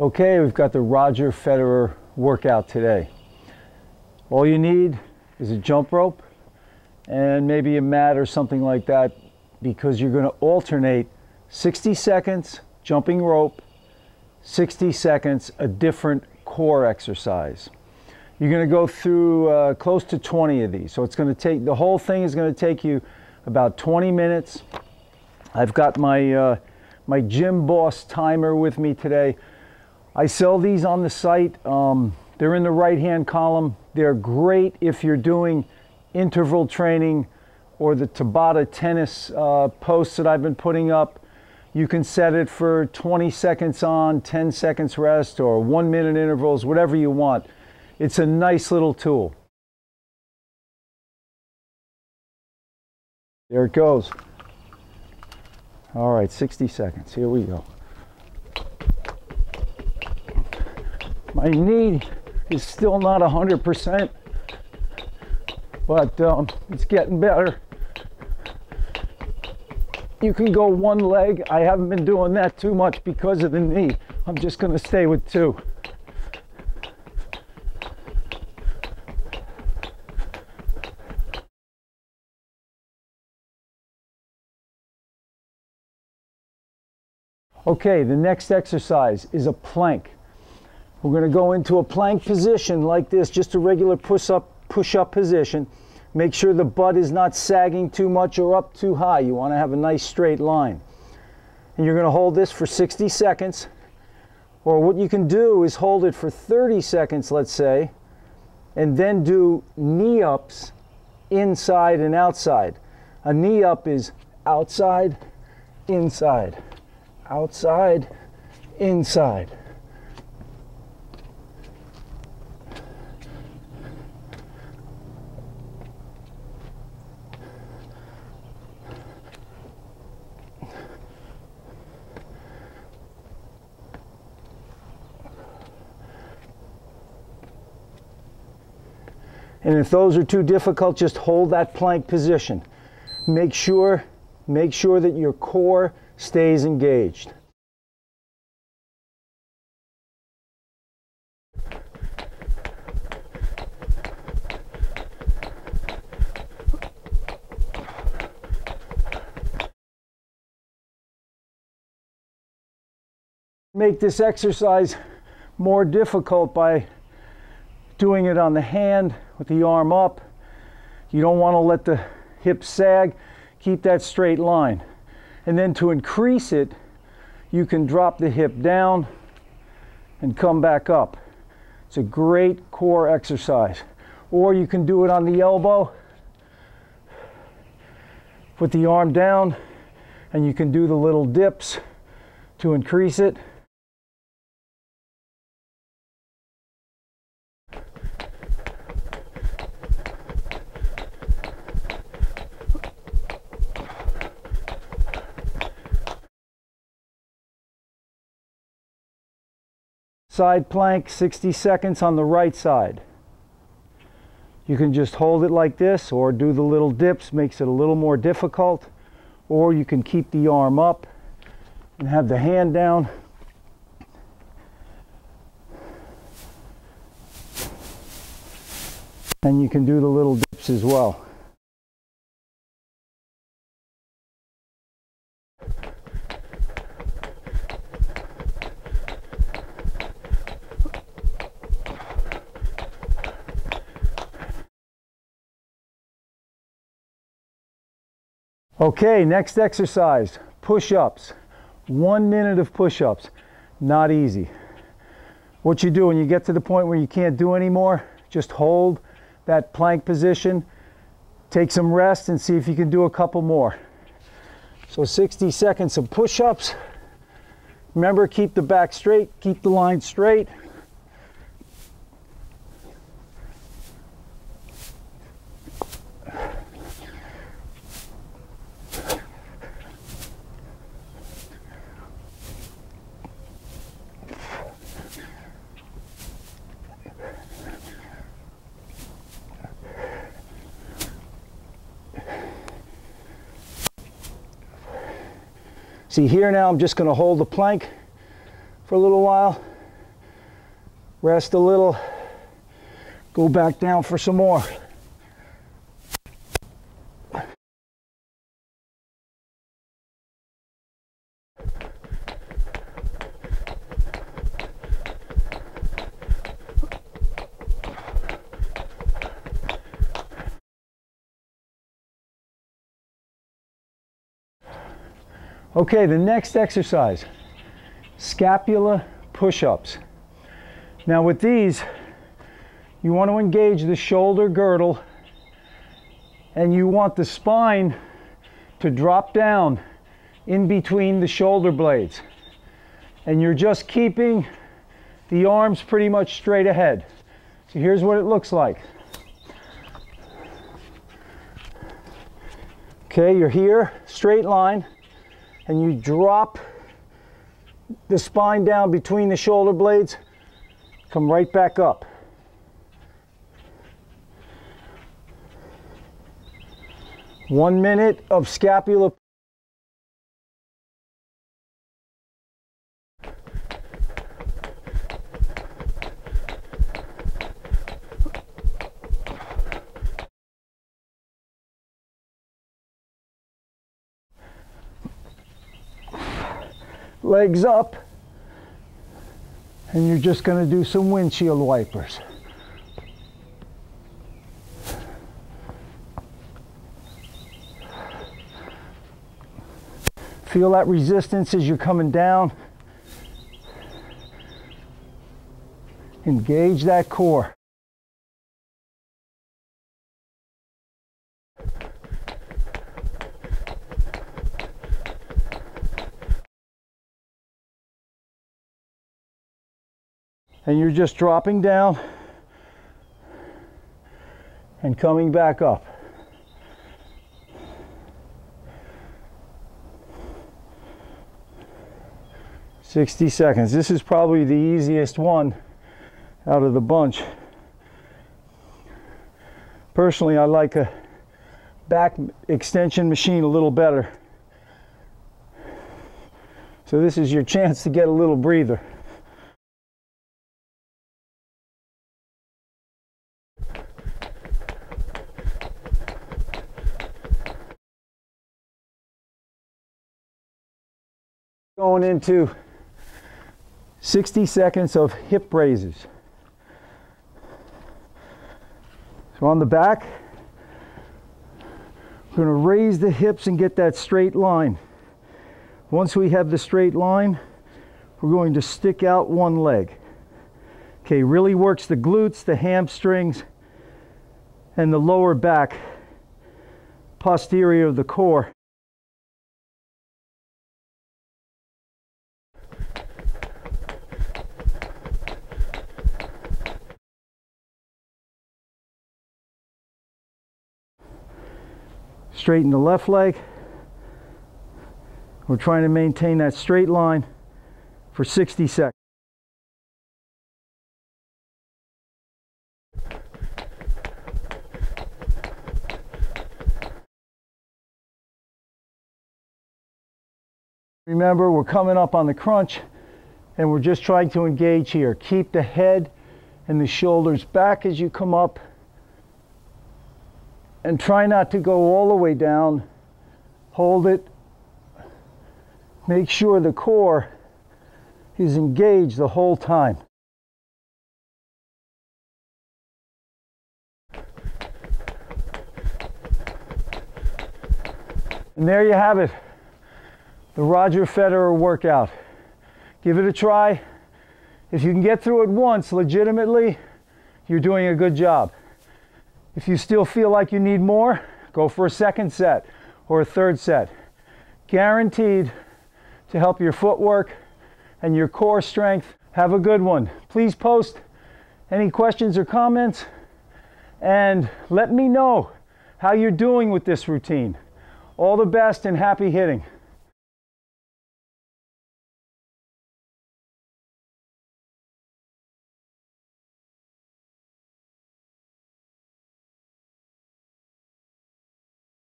Okay, we've got the Roger Federer workout today. All you need is a jump rope and maybe a mat or something like that, because you're going to alternate 60 seconds jumping rope, 60 seconds a different core exercise. You're going to go through close to 20 of these, so it's going to take, the whole thing is going to take you about 20 minutes. I've got my my Gym Boss timer with me today. I sell these on the site. They're in the right-hand column. They're great if you're doing interval training or the Tabata tennis posts that I've been putting up. You can set it for 20 seconds on, 10 seconds rest, or 1-minute intervals, whatever you want. It's a nice little tool. There it goes. All right, 60 seconds. Here we go. My knee is still not 100%, but it's getting better. You can go one leg. I haven't been doing that too much because of the knee. I'm just going to stay with two. Okay, the next exercise is a plank. We're going to go into a plank position like this, just a regular push-up position. Make sure the butt is not sagging too much or up too high. You want to have a nice straight line. And you're going to hold this for 60 seconds. Or what you can do is hold it for 30 seconds, let's say, and then do knee ups inside and outside. A knee up is outside, inside, outside, inside. And if those are too difficult, just hold that plank position. Make sure that your core stays engaged. Make this exercise more difficult by doing it on the hand with the arm up. You don't want to let the hips sag. Keep that straight line. And then to increase it, you can drop the hip down and come back up. It's a great core exercise. Or you can do it on the elbow. Put the arm down and you can do the little dips to increase it. Side plank, 60 seconds on the right side. You can just hold it like this, or do the little dips, makes it a little more difficult. Or you can keep the arm up and have the hand down. And you can do the little dips as well. Okay, next exercise, push-ups. 1 minute of push-ups, not easy. What you do when you get to the point where you can't do anymore, just hold that plank position, take some rest and see if you can do a couple more. So 60 seconds of push-ups. Remember, keep the back straight, keep the line straight. See here now, I'm just going to hold the plank for a little while Rest a little. Go back down for some more. Okay, the next exercise, scapula push-ups. Now with these, you want to engage the shoulder girdle and you want the spine to drop down in between the shoulder blades. And you're just keeping the arms pretty much straight ahead. So here's what it looks like. Okay, you're here, straight line. And you drop the spine down between the shoulder blades, come right back up. One minute of scapula. Legs up, and you're just going to do some windshield wipers. Feel that resistance as you're coming down. Engage that core. And you're just dropping down and coming back up. . 60 seconds. This is probably the easiest one out of the bunch. Personally, I like a back extension machine a little better, so this is your chance to get a little breather. Going into 60 seconds of hip raises. So on the back, we're going to raise the hips and get that straight line. Once we have the straight line, we're going to stick out one leg. Okay, really works the glutes, the hamstrings, and the lower back, posterior of the core. Straighten the left leg. We're trying to maintain that straight line for 60 seconds. Remember, we're coming up on the crunch and we're just trying to engage here. Keep the head and the shoulders back as you come up. And try not to go all the way down. Hold it. Make sure the core is engaged the whole time. And there you have it, the Roger Federer workout. Give it a try. If you can get through it once legitimately, you're doing a good job. If you still feel like you need more, go for a second set or a third set. Guaranteed to help your footwork and your core strength. Have a good one. Please post any questions or comments and let me know how you're doing with this routine. All the best and happy hitting.